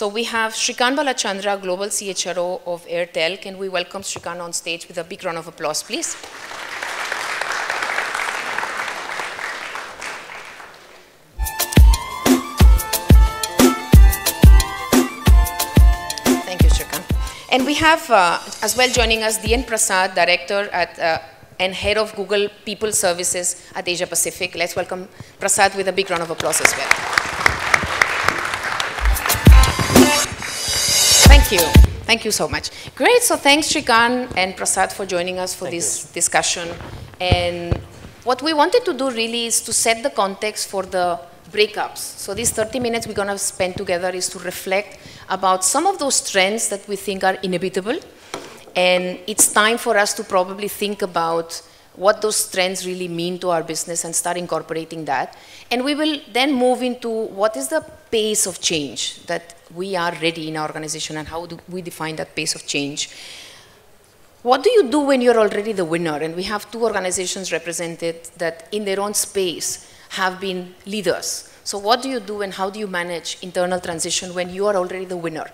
So we have Srikanth Balachandra, Global CHRO of Airtel. Can we welcome Srikanth on stage with a big round of applause, please? Thank you, Srikanth. And we have as well joining us DN Prasad, Director at and Head of Google People Services at Asia Pacific. Let's welcome Prasad with a big round of applause as well. Thank you. Thank you so much. Great. So thanks, Srikanth and Prasad, for joining us for this discussion. And what we wanted to do really is to set the context for the breakups. So these 30 minutes we're going to spend together is to reflect about some of those trends that we think are inevitable. And it's time for us to probably think about what those trends really mean to our business and start incorporating that. And we will then move into what is the pace of change that we are ready in our organization and how do we define that pace of change. What do you do when you're already the winner? And we have two organizations represented that in their own space have been leaders. So what do you do and how do you manage internal transition when you are already the winner?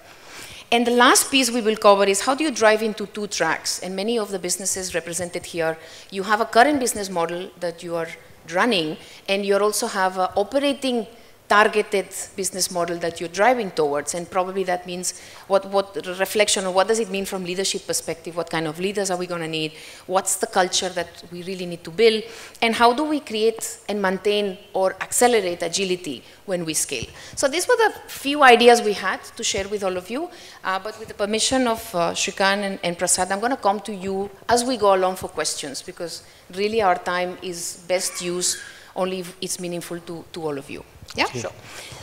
And the last piece we will cover is how do you drive into two tracks? And many of the businesses represented here, you have a current business model that you are running, and you also have an operating targeted business model that you're driving towards. And probably that means what reflection or what does it mean from leadership perspective? What kind of leaders are we going to need? What's the culture that we really need to build? And how do we create and maintain or accelerate agility when we scale? So these were the few ideas we had to share with all of you. But with the permission of Srikanth and Prasad, I'm going to come to you as we go along for questions, because really our time is best used only if it's meaningful to all of you. Yeah? Sure.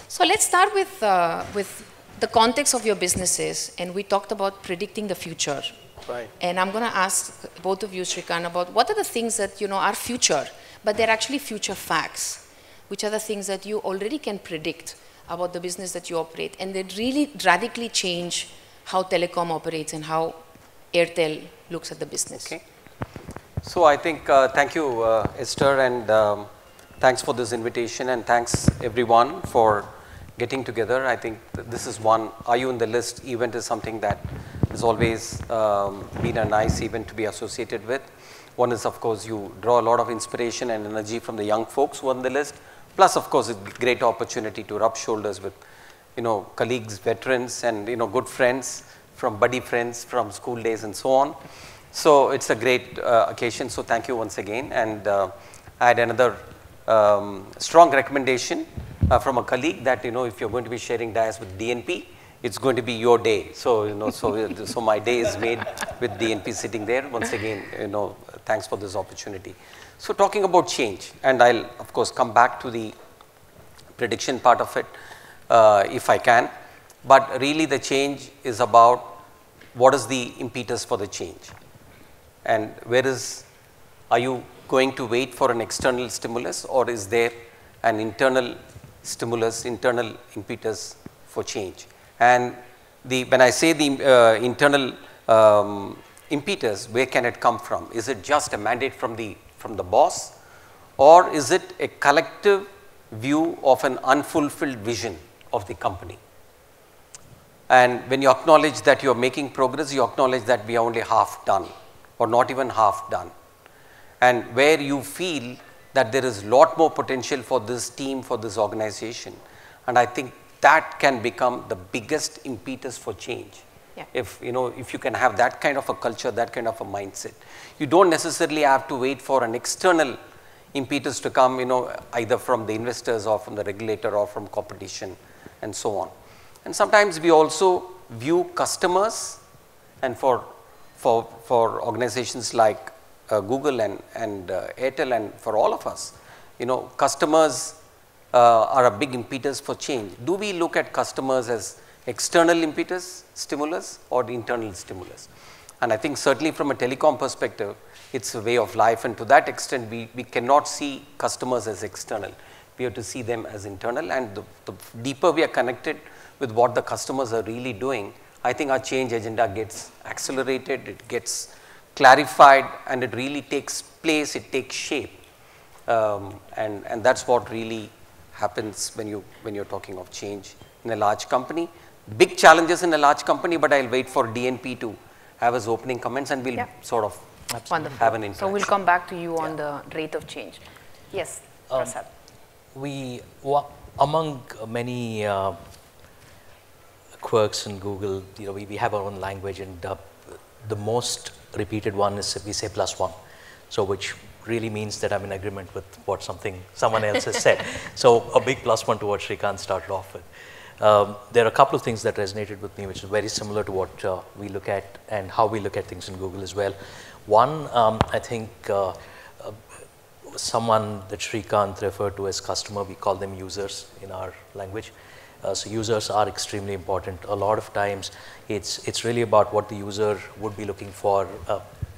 So let's start with the context of your businesses, and we talked about predicting the future. Right. And I'm going to ask both of you, Srikanth, about what are the things that you know are future, but they're actually future facts, which are the things that you already can predict about the business that you operate, and they really radically change how telecom operates and how Airtel looks at the business. Okay. So I think, thank you, Esther, and thanks for this invitation, and thanks everyone for getting together. I think this is one, Are You in the List event is something that has always been a nice event to be associated with. One is, of course, you draw a lot of inspiration and energy from the young folks who are on the list. Plus, of course, it's a great opportunity to rub shoulders with, you know, colleagues, veterans, and, you know, good friends, from buddy friends, from school days, and so on. So it's a great occasion. So thank you once again. And I had another strong recommendation from a colleague that, you know, if you're going to be sharing DIAs with DNP, it's going to be your day. So, you know, so my day is made with DNP sitting there. Once again, you know, thanks for this opportunity. So talking about change, and I'll, of course, come back to the prediction part of it if I can. But really the change is about what is the impetus for the change, and where is, are you going to wait for an external stimulus, or is there an internal stimulus, internal impetus for change? And the, when I say the internal impetus, where can it come from? Is it just a mandate from the boss, or is it a collective view of an unfulfilled vision of the company? And when you acknowledge that you are making progress, you acknowledge that we are only half done, or not even half done. And where you feel that there is a lot more potential for this team, for this organization. And I think that can become the biggest impetus for change. Yeah. If, you know, if you can have that kind of a culture, that kind of a mindset. You don't necessarily have to wait for an external impetus to come, you know, either from the investors or from the regulator or from competition and so on. And sometimes we also view customers, and for organizations like Google and Airtel, and for all of us, you know, customers are a big impetus for change. Do we look at customers as external impetus, stimulus, or the internal stimulus? And I think certainly from a telecom perspective, it's a way of life, and to that extent, we cannot see customers as external. We have to see them as internal, and the deeper we are connected with what the customers are really doing, I think our change agenda gets accelerated, it gets clarified, and it really takes place, it takes shape, and that's what really happens when you're talking of change in a large company. big challenges in a large company, but I'll wait for DNP to have his opening comments and we'll sort of have an interaction. So we'll come back to you on the rate of change. Yes, Prasad. We, among many quirks in Google, you know, we have our own language, and the most repeated one is we say +1, so which really means that I'm in agreement with what someone else has said. So a big +1 to what Srikanth started off with. There are a couple of things that resonated with me, which is very similar to what we look at and how we look at things in Google as well. One, I think someone that Srikanth referred to as customer, we call them users in our language. So users are extremely important. A lot of times it's really about what the user would be looking for.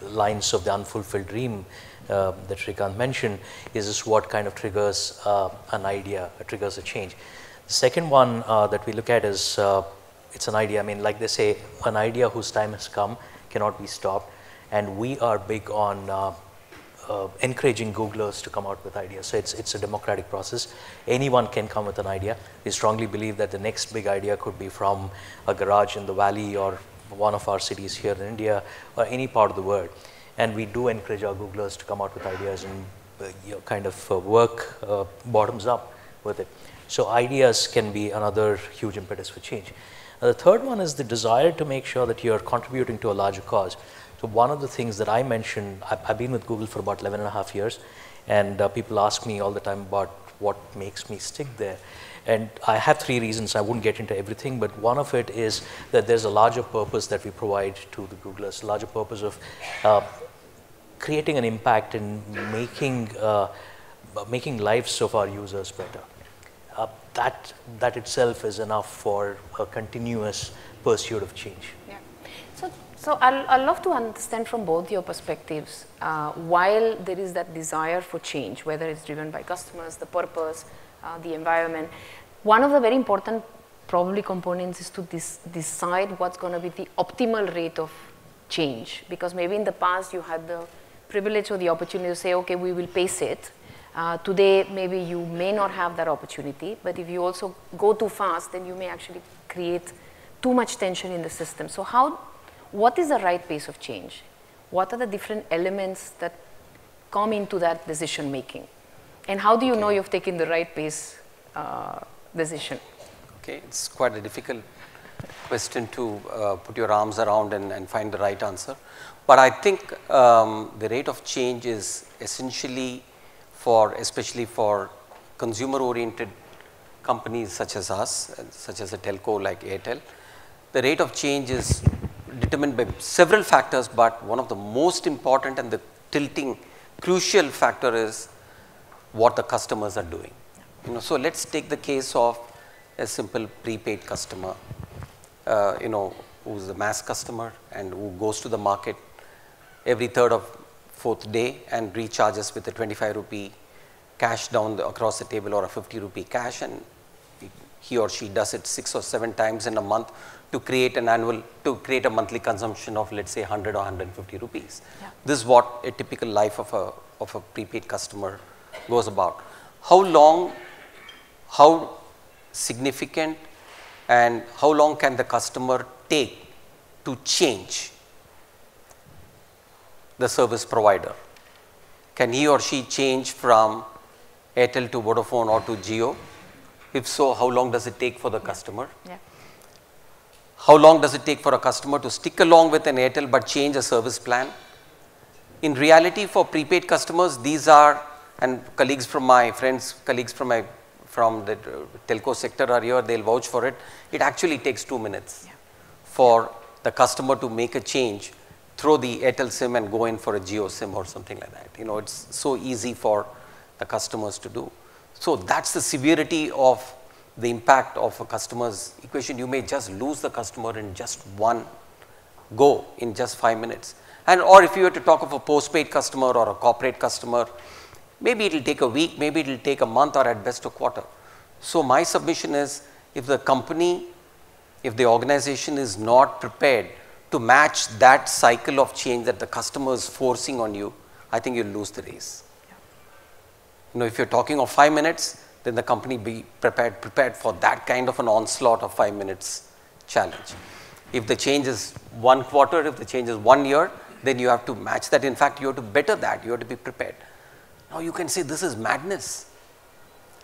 Lines of the unfulfilled dream that Srikanth mentioned is just what kind of triggers an idea, triggers a change. The second one that we look at is it's an idea. I mean, like they say, an idea whose time has come cannot be stopped, and we are big on encouraging Googlers to come out with ideas. So it's a democratic process. Anyone can come with an idea. We strongly believe that the next big idea could be from a garage in the valley or one of our cities here in India or any part of the world. And we do encourage our Googlers to come out with ideas and kind of work bottoms up with it. So ideas can be another huge impetus for change. The third one is the desire to make sure that you're contributing to a larger cause. So one of the things that I mentioned, I've been with Google for about 11.5 years, and people ask me all the time about what makes me stick there. And I have three reasons. I wouldn't get into everything, but one of it is that there's a larger purpose that we provide to the Googlers, a larger purpose of creating an impact and making lives of our users better. That itself is enough for a continuous pursuit of change. Yeah. So I'd love to understand from both your perspectives, while there is that desire for change, whether it's driven by customers, the purpose, the environment. One of the very important probably components is to decide what's going to be the optimal rate of change, because maybe in the past you had the privilege or the opportunity to say, okay, we will pace it. Today maybe you may not have that opportunity, but if you also go too fast, then you may actually create too much tension in the system. So what is the right pace of change? What are the different elements that come into that decision making? And how do you know you've taken the right pace decision? Okay, it's quite a difficult question to put your arms around and find the right answer. But I think the rate of change is essentially especially for consumer-oriented companies such as us, such as a telco like Airtel. The rate of change is determined by several factors, but one of the most important and the crucial factor is what the customers are doing. You know, so let's take the case of a simple prepaid customer, you know, who's a mass customer and who goes to the market every third or fourth day and recharges with a 25 rupee cash across the table or a 50 rupee cash, and he or she does it 6 or 7 times in a month to create a monthly consumption of, let's say, 100 or 150 rupees. Yeah. This is what a typical life of a prepaid customer goes about. How long, how significant, and how long can the customer take to change the service provider? Can he or she change from Airtel to Vodafone or to Jio? If so, how long does it take for the customer? Yeah. How long does it take for a customer to stick along with an Airtel but change a service plan? In reality, for prepaid customers, these are, and colleagues from the telco sector are here, they'll vouch for it. It actually takes 2 minutes for the customer to make a change, throw the Airtel SIM and go in for a Jio SIM or something like that. You know, it's so easy for the customers to do. So that's the severity of the impact of a customer's equation. You may just lose the customer in just one go, in just 5 minutes. And or if you were to talk of a postpaid customer or a corporate customer, maybe it will take a week, maybe it will take a month, or at best a quarter. So my submission is, if the organization is not prepared to match that cycle of change that the customer is forcing on you, I think you'll lose the race. Yeah. You know, if you're talking of 5 minutes, then the company be prepared for that kind of an onslaught of 5 minutes challenge. If the change is 1 quarter, if the change is 1 year, then you have to match that. In fact, you have to better that. You have to be prepared. Now you can say this is madness.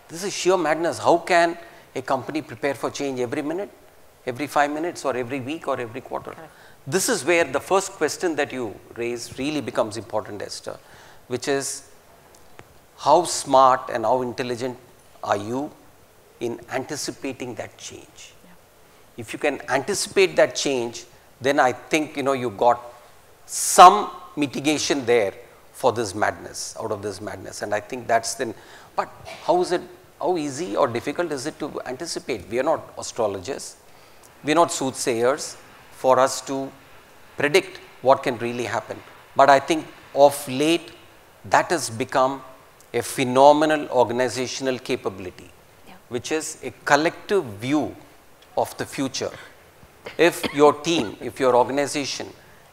This is sheer madness. How can a company prepare for change every minute, every 5 minutes, or every week, or every quarter? Correct. This is where the first question that you raise really becomes important, Esther, which is how smart and how intelligent are you in anticipating that change? Yeah. If you can anticipate that change, then I think you got some mitigation there for this madness, out of this madness. And I think that's then, but how is it, how easy or difficult is it to anticipate? We are not astrologers, we are not soothsayers for us to predict what can really happen. But I think of late, that has become a phenomenal organizational capability, yeah, which is a collective view of the future. If your team, if your organization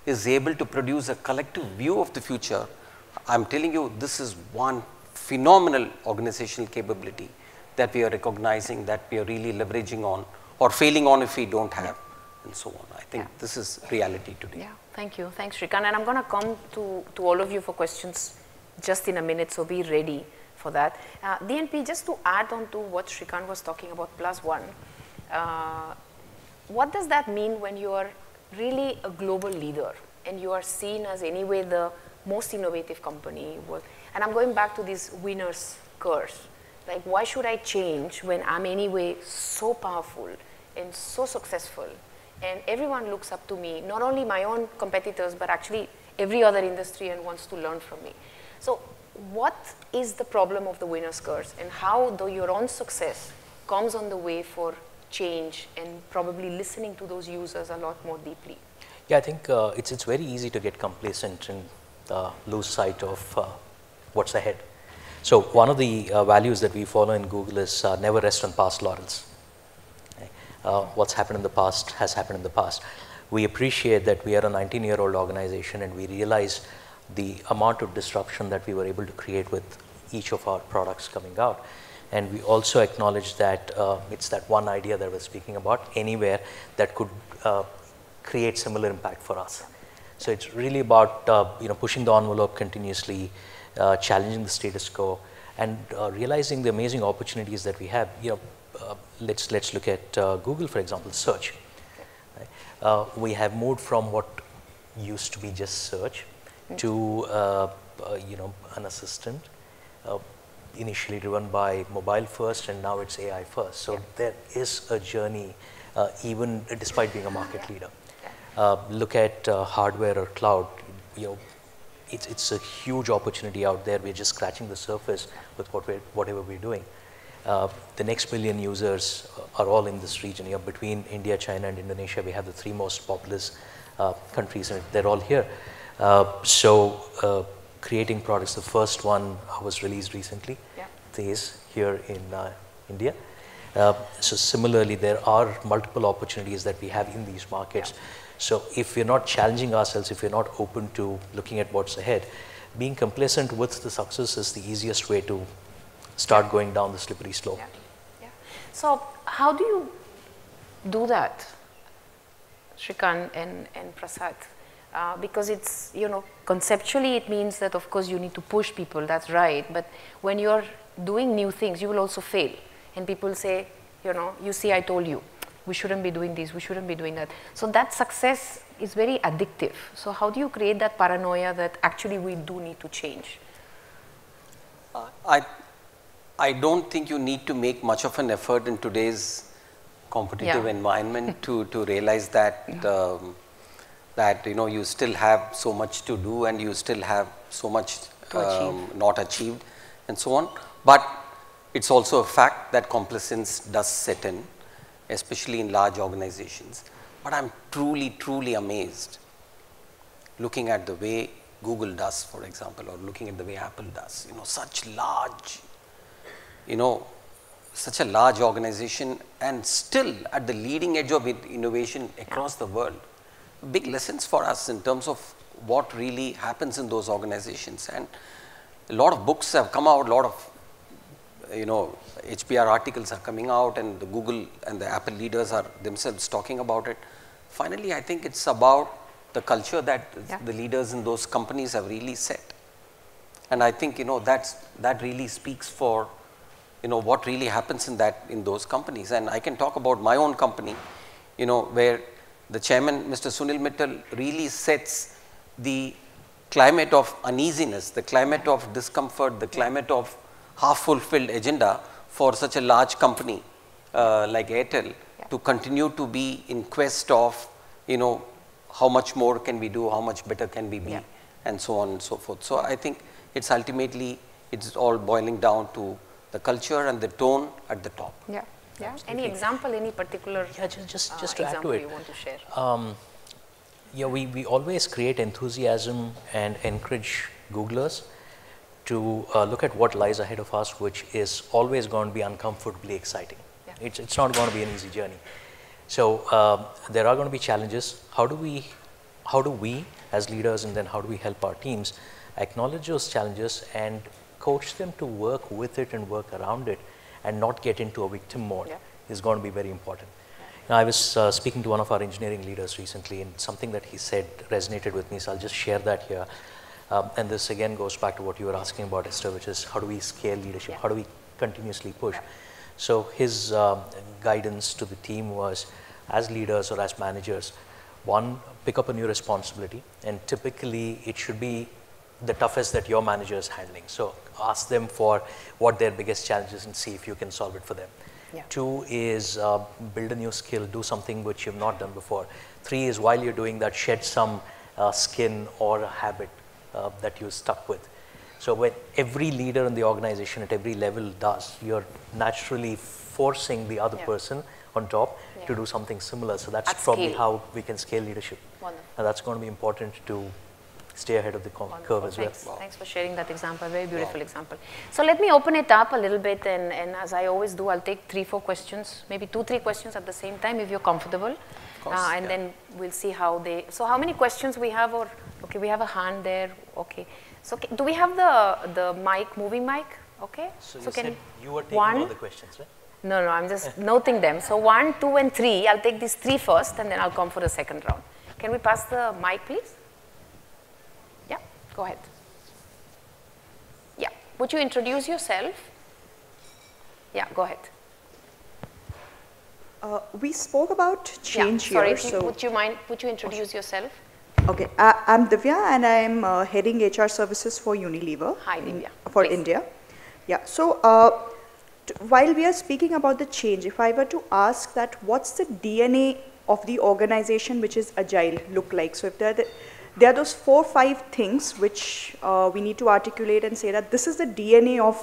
is able to produce a collective view of the future, I'm telling you, this is one phenomenal organizational capability that we are recognizing, that we are really leveraging on or failing on if we don't have, and so on. I think this is reality today. Yeah, thank you. Thanks, Srikanth. And I'm going to come to all of you for questions just in a minute, so be ready for that. DNP, just to add on to what Srikanth was talking about, +1, what does that mean when you are really a global leader and you are seen as anyway the most innovative company? And I'm going back to this winner's curse. Like, why should I change when I'm anyway so powerful and so successful and everyone looks up to me, not only my own competitors but actually every other industry, and wants to learn from me? So what is the problem of the winner's curse, and how though your own success comes on the way for change and probably listening to those users a lot more deeply? Yeah, I think it's very easy to get complacent and lose sight of what's ahead. So one of the values that we follow in Google is never rest on past laurels. Okay? What's happened in the past has happened in the past. We appreciate that we are a 19-year-old organization, and we realize the amount of disruption that we were able to create with each of our products coming out. And we also acknowledge that it's that one idea that we're speaking about anywhere that could create similar impact for us. So it's really about pushing the envelope continuously, challenging the status quo, and realizing the amazing opportunities that we have. Let's look at Google, for example, search. Right? We have moved from what used to be just search to an assistant. Initially driven by mobile first, and now it's AI first. So there is a journey, even despite being a market leader. Look at hardware or cloud. It's a huge opportunity out there. We're just scratching the surface with whatever we're doing. The next billion users are all in this region. Between India, China, and Indonesia, we have the 3 most populous countries, and they're all here. Creating products. The first one was released recently, this here in India. So similarly, there are multiple opportunities that we have in these markets. Yeah. So if we're not challenging ourselves, if we're not open to looking at what's ahead, being complacent with the success is the easiest way to start going down the slippery slope. Yeah. Yeah. So how do you do that, Srikanth and Prasad? Because it's, conceptually it means that of course you need to push people, that's right, but when you're doing new things, you will also fail. And people say, you see, I told you, we shouldn't be doing this, we shouldn't be doing that. So that success is very addictive. So how do you create that paranoia that actually we do need to change? I don't think you need to make much of an effort in today's competitive environment to realize that. That you still have so much to do, and you still have so much not achieved, and so on. But it's also a fact that complacence does set in, especially in large organizations. But I'm truly amazed looking at the way Google does, for example, or looking at the way Apple does. Such a large organization, and still at the leading edge of innovation across the world. Big lessons for us in terms of what really happens in those organizations. And a lot of books have come out, a lot of you know, HPR articles are coming out and the Google and the Apple leaders are themselves talking about it. Finally, I think it's about the culture that the leaders in those companies have really set. And I think, you know, that really speaks for, you know, what really happens in those companies. And I can talk about my own company, you know, where the chairman, Mr. Sunil Mittal, really sets the climate of uneasiness, the climate of discomfort, the climate of half-fulfilled agenda for such a large company like Airtel to continue to be in quest of, you know, how much more can we do, how much better can we be, and so on and so forth. So I think it's ultimately, it's all boiling down to the culture and the tone at the top. Yeah. Yeah. Any example, any particular just to example add to it, you want to share? Yeah, we always create enthusiasm and encourage Googlers to look at what lies ahead of us, which is always going to be uncomfortably exciting. Yeah. It's not going to be an easy journey. So there are going to be challenges. How do we as leaders, and then how do we help our teams acknowledge those challenges and coach them to work with it and work around it and not get into a victim mode is going to be very important. Now, I was speaking to one of our engineering leaders recently, and something that he said resonated with me, so I'll just share that here. And this again goes back to what you were asking about, Esther, which is how do we scale leadership? How do we continuously push? So his guidance to the team was, as leaders or as managers, one, pick up a new responsibility, and typically it should be the toughest that your manager is handling. So ask them for what their biggest challenge is and see if you can solve it for them. Yeah. Two is build a new skill, do something which you've not done before. Three is while you're doing that, shed some skin or a habit that you're stuck with. So when every leader in the organization at every level does, you're naturally forcing the other person on top to do something similar. So that's probably scale. How we can scale leadership. Wonderful. And that's going to be important to stay ahead of the curve as well. Thanks. Wow. Thanks for sharing that example, very beautiful example. So let me open it up a little bit, and as I always do, I'll take 3-4 questions, maybe 2-3 questions at the same time if you're comfortable. Of course, and then we'll see how they, so how many questions we have, or, okay, we have a hand there, okay. So do we have the mic, moving mic, okay? So you said you were taking all the questions, right? No, I'm just noting them. So 1, 2, and 3, I'll take these 3 first, and then I'll come for the second round. Can we pass the mic, please? Go ahead. Yeah, would you introduce yourself? Yeah, go ahead. We spoke about change here. Sorry, so would you introduce yourself? Okay, I'm Divya, and I'm heading HR services for Unilever. Hi, Divya. For India. Yeah, so while we are speaking about the change, if I were to ask that what's the DNA of the organization which is agile look like? So if there are those 4 or 5 things which we need to articulate and say that this is the DNA of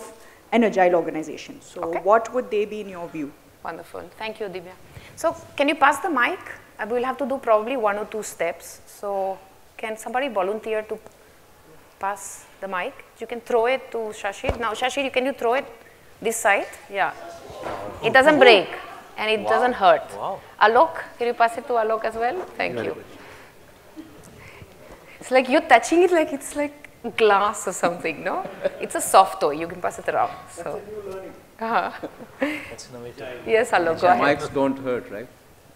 an agile organization. So what would they be in your view? Wonderful. Thank you, Divya. So can you pass the mic? We'll have to do probably 1 or 2 steps. So can somebody volunteer to pass the mic? You can throw it to Shashir. Now, Shashir, can you throw it this side? Yeah. It doesn't break and it doesn't hurt. Wow. Alok, can you pass it to Alok as well? Thank you. It's like you're touching it like it's like glass or something, no? It's a soft toy, you can pass it around. So. That's a new learning. That's innovative. Yes, Alok, go ahead. Mics don't hurt, right?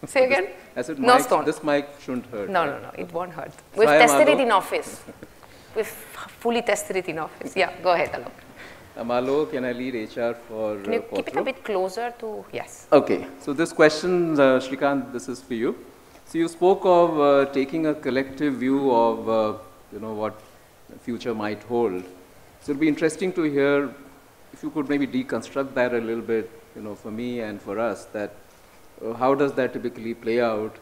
Say again? I said, no stone. This mic shouldn't hurt. No, it won't hurt. We've tested it in office. We've fully tested it in office. Yeah, go ahead, Alok. I'm Alok and I lead HR for Can you keep it a bit closer to, yes. Okay, so this question, Srikanth, this is for you. So you spoke of taking a collective view of, you know, what the future might hold. So it'll be interesting to hear if you could maybe deconstruct that a little bit, you know, for me and for us, that how does that typically play out?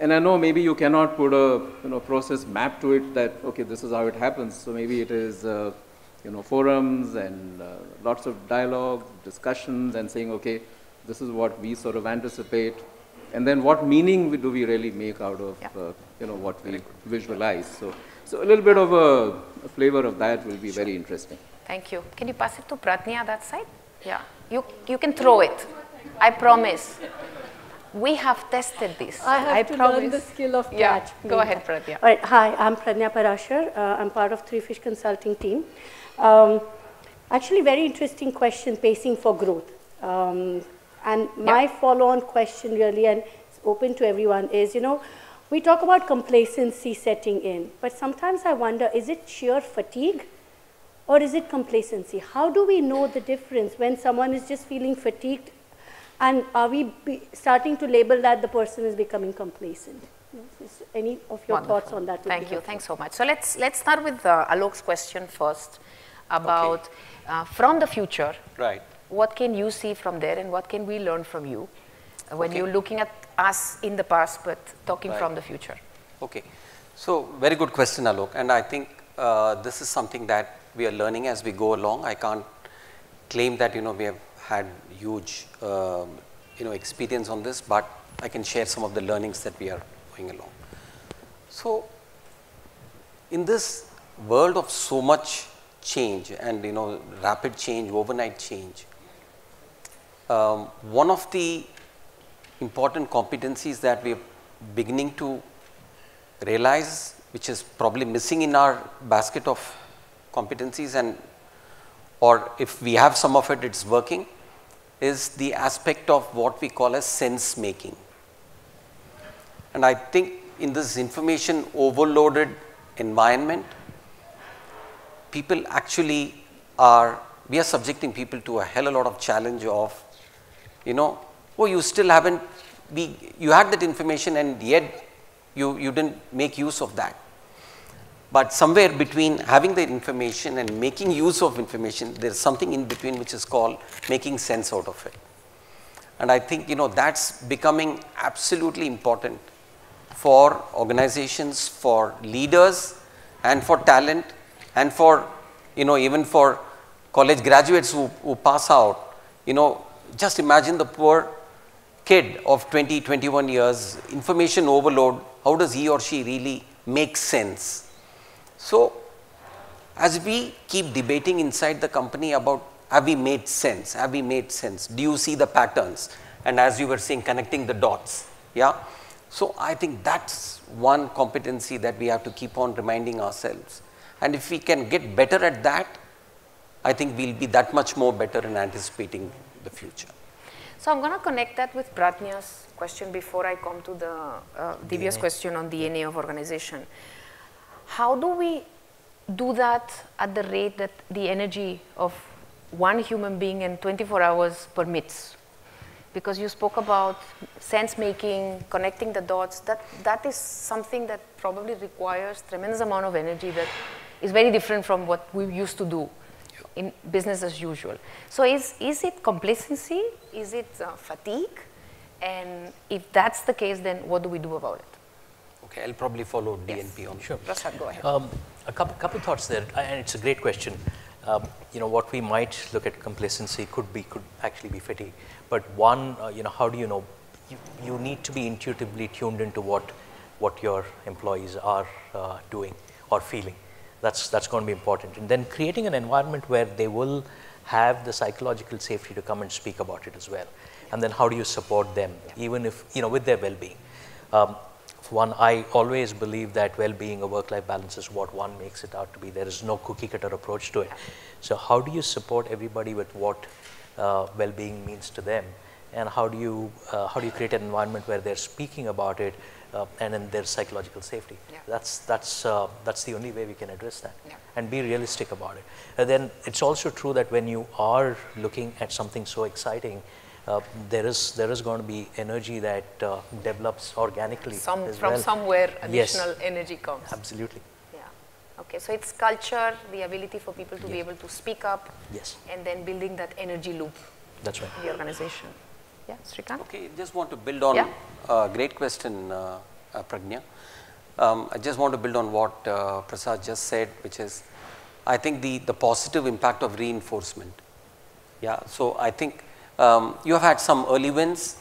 And I know maybe you cannot put a, you know, process map to it that, okay, this is how it happens. So maybe it is, you know, forums and lots of dialogue, discussions and saying, okay, this is what we sort of anticipate. And then what meaning do we really make out of, you know, what we visualize? So a little bit of a flavor of that will be very interesting. Thank you. Can you pass it to Pradnya that side? Yeah. You can throw it. I promise. We have tested this. I have to learn the skill of catch. Yeah. Go ahead, Pradnya. All right. Hi, I'm Pradnya Parashar. I'm part of 3Fish Consulting team. Actually, very interesting question, pacing for growth. And my follow-on question really, and it's open to everyone, is, you know, we talk about complacency setting in, but sometimes I wonder, is it sheer fatigue or is it complacency? How do we know the difference when someone is just feeling fatigued, and are we starting to label that the person is becoming complacent? Any of your thoughts on that? Thank you. Thanks so much. So let's start with Alok's question first about from the future. Right. What can you see from there, and what can we learn from you when you're looking at us in the past but talking from the future? Okay. So very good question, Alok. And I think this is something that we are learning as we go along. I can't claim that, you know, we have had huge you know, experience on this, but I can share some of the learnings that we are going along. So in this world of so much change and, you know, rapid change, overnight change, one of the important competencies that we are beginning to realize, which is probably missing in our basket of competencies, and or if we have some of it, it's working, is the aspect of what we call as sense making. And I think in this information overloaded environment, people actually are, we are subjecting people to a hell of a lot of challenge of, you know, oh, you still haven't, you had that information and yet you didn't make use of that. But somewhere between having the information and making use of information, there is something in between which is called making sense out of it. And I think, you know, that's becoming absolutely important for organizations, for leaders, and for talent, and for, you know, even for college graduates who pass out. You know, just imagine the poor kid of 20, 21 years, information overload, how does he or she really make sense? So, as we keep debating inside the company about have we made sense, have we made sense, do you see the patterns, and as you were saying, connecting the dots, yeah. So, I think that's one competency that we have to keep on reminding ourselves, and if we can get better at that, I think we will be that much more better in anticipating the future. So, I am going to connect that with Pradnya's question before I come to the Divya's question on DNA of organization. How do we do that at the rate that the energy of one human being in 24 hours permits? Because you spoke about sense making, connecting the dots, that is something that probably requires tremendous amount of energy that is very different from what we used to do in business as usual. So is it complacency? Is it fatigue? And if that's the case, then what do we do about it? Okay, I'll probably follow DNP on. Sure. Prasad, go ahead. A couple thoughts there, and it's a great question. You know, what we might look at complacency could actually be fatigue. But one, you know, how do you know? You need to be intuitively tuned into what your employees are doing or feeling. That's going to be important. And then creating an environment where they will have the psychological safety to come and speak about it as well. And then how do you support them, even if, you know, with their well-being. One, I always believe that well-being, a work-life balance is what one makes it out to be. There is no cookie-cutter approach to it. So how do you support everybody with what well-being means to them, and how do you create an environment where they're speaking about it and in their psychological safety? Yeah. That's the only way we can address that, and be realistic about it. And then it's also true that when you are looking at something so exciting, there is going to be energy that develops organically. Somewhere additional energy comes. Absolutely. Yeah. Okay. So it's culture, the ability for people to be able to speak up. Yes. And then building that energy loop. That's right. In the organization. Yeah, Srikanth. Okay. Just want to build on. Yeah. Great question, Pradnya. I just want to build on what Prasad just said, which is, I think the positive impact of reinforcement. Yeah. So I think. You have had some early wins,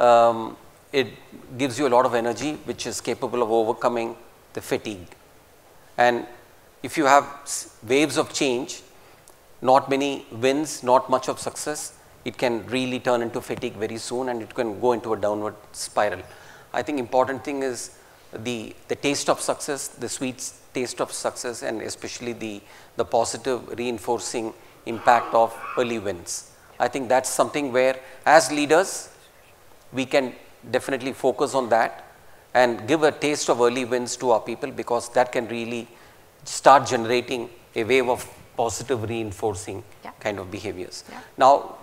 it gives you a lot of energy which is capable of overcoming the fatigue. And if you have waves of change, not many wins, not much of success, it can really turn into fatigue very soon, and it can go into a downward spiral. I think important thing is the taste of success, the sweet taste of success, and especially the positive reinforcing impact of early wins. I think that's something where as leaders we can definitely focus on that and give a taste of early wins to our people, because that can really start generating a wave of positive reinforcing kind of behaviors. Now,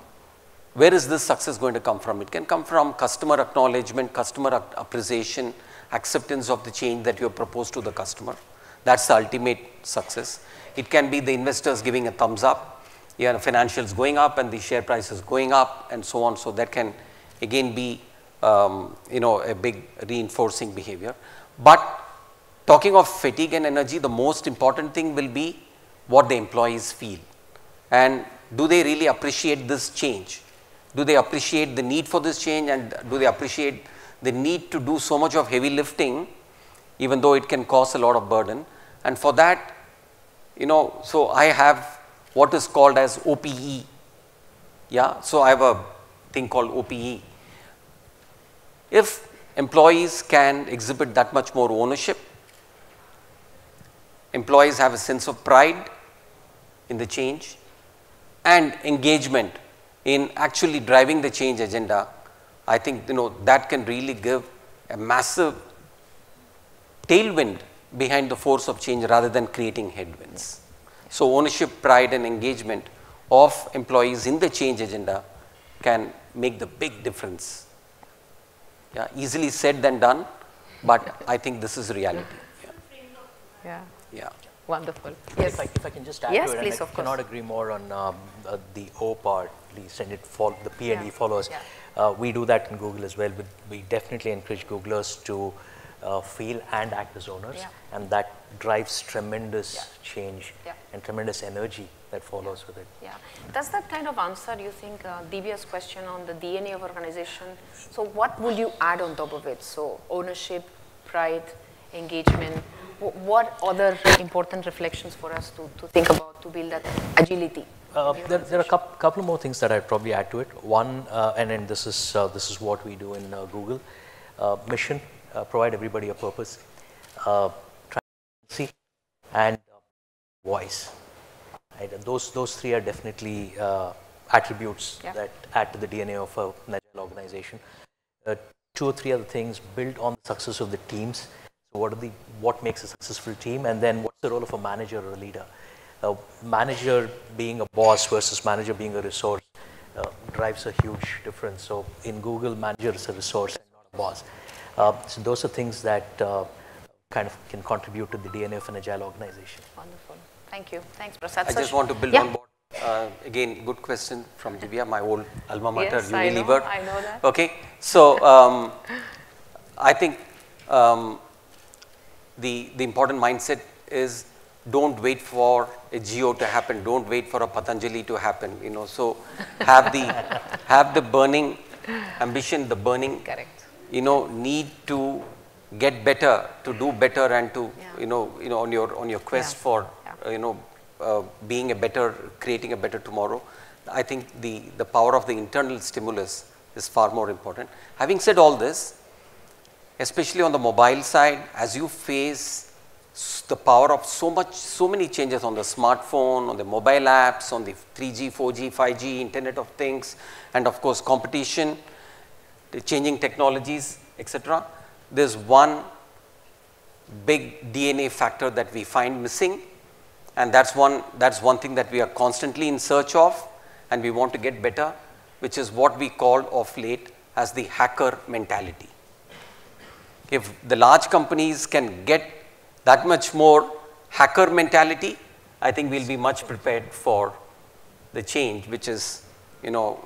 where is this success going to come from? It can come from customer acknowledgement, customer appreciation, acceptance of the change that you have proposed to the customer. That's the ultimate success. It can be the investors giving a thumbs up, financials going up and the share prices going up and so on. So that can again be a big reinforcing behavior. But talking of fatigue and energy, the most important thing will be what the employees feel. And do they really appreciate this change? Do they appreciate the need for this change, and do they appreciate the need to do so much of heavy lifting, even though it can cause a lot of burden? And for that, so I have what is called as OPE. So I have a thing called OPE. If employees can exhibit that much more ownership, employees have a sense of pride in the change and engagement in actually driving the change agenda, I think that can really give a massive tailwind behind the force of change rather than creating headwinds. So ownership, pride and engagement of employees in the change agenda can make the big difference. Easily said than done, but I think this is reality. Wonderful. Yes. If I can just add to it, please, I cannot agree more on the O part, please, and the P&E follows. We do that in Google as well. We definitely encourage Googlers to feel and act as owners, and that drives tremendous change and tremendous energy that follows with it. Does that kind of answer, you think, Divya's question on the DNA of organization? So what would you add on top of it? So ownership, pride, engagement. What other important reflections for us to think about to build that agility? There are a couple more things that I'd probably add to it. One, and this is what we do in Google, mission, provide everybody a purpose, transparency, and voice. Right? And those three are definitely attributes that add to the DNA of an agile organization. Two or three other things built on the success of the teams. What makes a successful team, and then what's the role of a manager or a leader? Manager being a boss versus manager being a resource drives a huge difference. So in Google, manager is a resource and not a boss. So those are things that kind of can contribute to the DNA of an agile organization. Wonderful. Thank you. Thanks, Prasad. I just want to build on board. Again, good question from Divya, my old alma mater, Unilever. Yes, I know that. Okay. So I think The important mindset is don't wait for a Jio to happen, don't wait for a Patanjali to happen, so have the burning ambition, the burning need to get better, to do better, and to on your quest for being a better, creating a better tomorrow. I think the power of the internal stimulus is far more important. Having said all this, especially on the mobile side, as you face the power of so many changes on the smartphone, on the mobile apps, on the 3G, 4G, 5G, Internet of Things, and of course competition, the changing technologies, etc. There's one big DNA factor that we find missing, and that's one thing that we are constantly in search of, and we want to get better, which is what we call of late as the hacker mentality. If the large companies can get that much more hacker mentality, I think we'll be much prepared for the change, which is,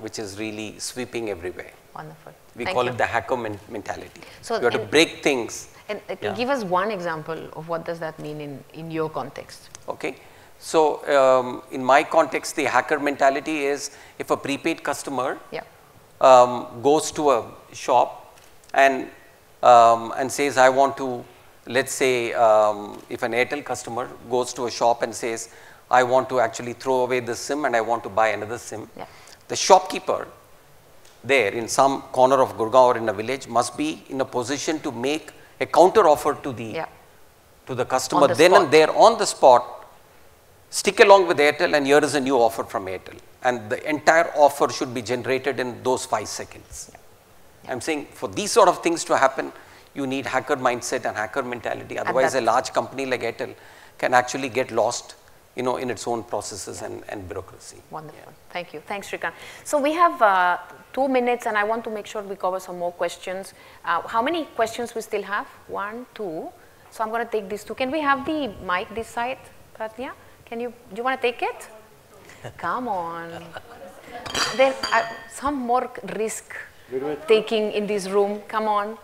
which is really sweeping everywhere. Wonderful. We call it the hacker mentality. So you have to break things. And give us one example of what does that mean in your context. Okay. So in my context, the hacker mentality is if a prepaid customer goes to a shop and says, I want to, let's say, if an Airtel customer goes to a shop and says, I want to actually throw away this SIM and I want to buy another SIM. The shopkeeper there in some corner of Gurgaon or in a village must be in a position to make a counter offer to the customer then and there on the spot, Stick along with Airtel and here is a new offer from Airtel. And the entire offer should be generated in those 5 seconds. Yeah. Yeah. I'm saying for these sort of things to happen, you need hacker mindset and hacker mentality. Otherwise, a large company like Airtel can actually get lost, you know, in its own processes and bureaucracy. Wonderful. Yeah. Thank you. Thanks, Srikanth. So we have 2 minutes and I want to make sure we cover some more questions. How many questions we still have? 1, 2. So I'm going to take these two. Can we have the mic this side, Pradnya? Can you, do you want to take it? Come on. Then some more risk taking in this room. Come on.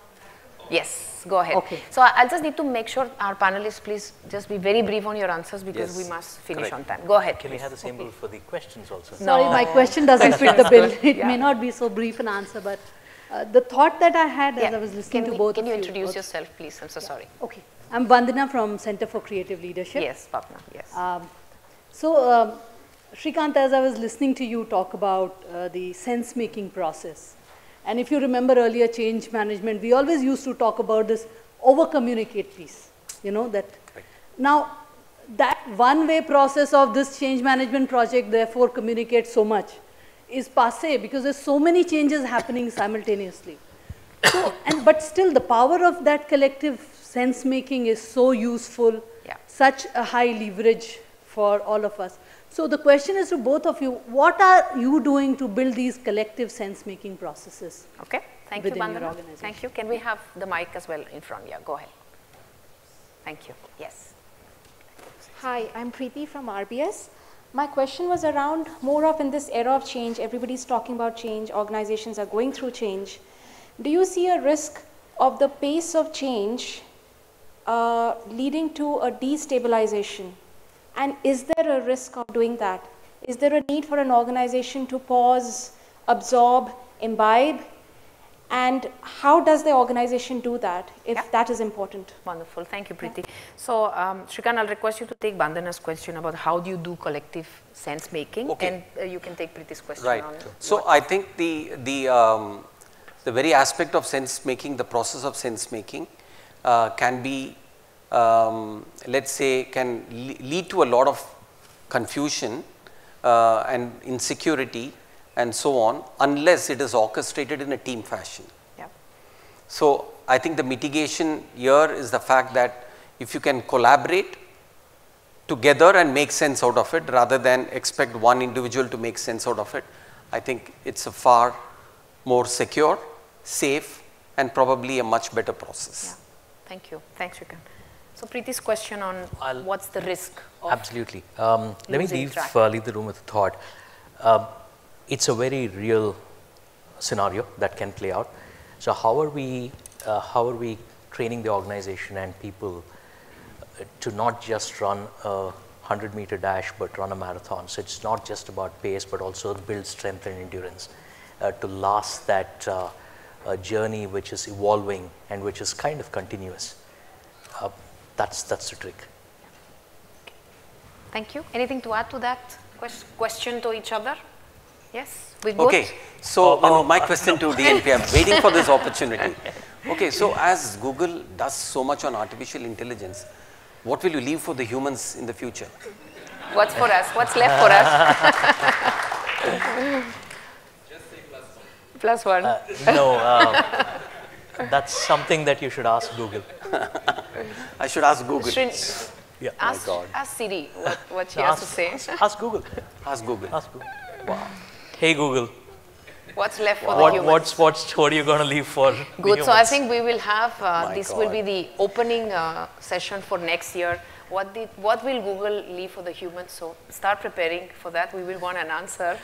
Yes, go ahead. Okay. So I just need to make sure our panelists, please just be very brief on your answers because we must finish on time. Go ahead. Can we have the same rule for the questions also? Sorry, my question doesn't fit the bill. It may not be so brief an answer, but the thought that I had as I was listening to both of you. Can you introduce yourself, please? I'm so sorry. Okay. I'm Vandana from Center for Creative Leadership. Yes, Papna. Yes. So, Srikanth, as I was listening to you talk about the sense-making process, and if you remember earlier change management, we always used to talk about this over-communicate piece, you know, that. Right. Now, that one-way process of this change management project, therefore communicate so much, is passé because there's so many changes happening simultaneously. So, but still the power of that collective sense-making is so useful, such a high leverage for all of us. So the question is to both of you, what are you doing to build these collective sense-making processes? Okay, thank you, Vandana. Thank you. Can we have the mic as well in front? Yeah, go ahead. Thank you. Yes. Hi, I'm Preeti from RBS. My question was around more of in this era of change, everybody's talking about change, organizations are going through change. Do you see a risk of the pace of change leading to a destabilization? And is there a risk of doing that? Is there a need for an organization to pause, absorb, imbibe? And how does the organization do that if that is important? Wonderful. Thank you, Preeti. So, Srikanth, I'll request you to take Bandana's question about how do you do collective sense making, and you can take Preeti's question. Right. So, I think the very aspect of sense making, the process of sense making, can be let's say can lead to a lot of confusion and insecurity and so on unless it is orchestrated in a team fashion. Yeah. So I think the mitigation here is the fact that if you can collaborate together and make sense out of it rather than expect one individual to make sense out of it, I think it's a far more secure, safe and probably a much better process. Yeah. Thank you. Thanks, Srikanth. So Preeti's question on what's the risk of absolutely. Let me leave the room with a thought. It's a very real scenario that can play out. So how are we training the organization and people to not just run a 100-meter dash but run a marathon? So it's not just about pace but also build strength and endurance to last that journey which is evolving and which is kind of continuous. That's the trick. Okay. Thank you. Anything to add to that question to each other? Yes, with both. Okay. So my question to DNP, I'm waiting for this opportunity. Okay. So as Google does so much on artificial intelligence, what will you leave for the humans in the future? What's for us? What's left for us? Just say +1. +1. No. That's something that you should ask Google. I should ask Google. Ask Siri what she has to say. Ask Google. Ask Google. Ask Google. Wow. Hey Google. What's left for the humans? What are you going to leave for? Good. So I think we will have this will be the opening session for next year. What will Google leave for the humans? So start preparing for that. We will want an answer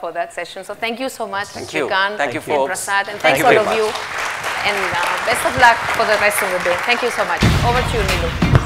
for that session. So thank you so much, Srikanth, DN Prasad, and thanks all of you. And best of luck for the rest of the day. Thank you so much. Over to you, Nilu.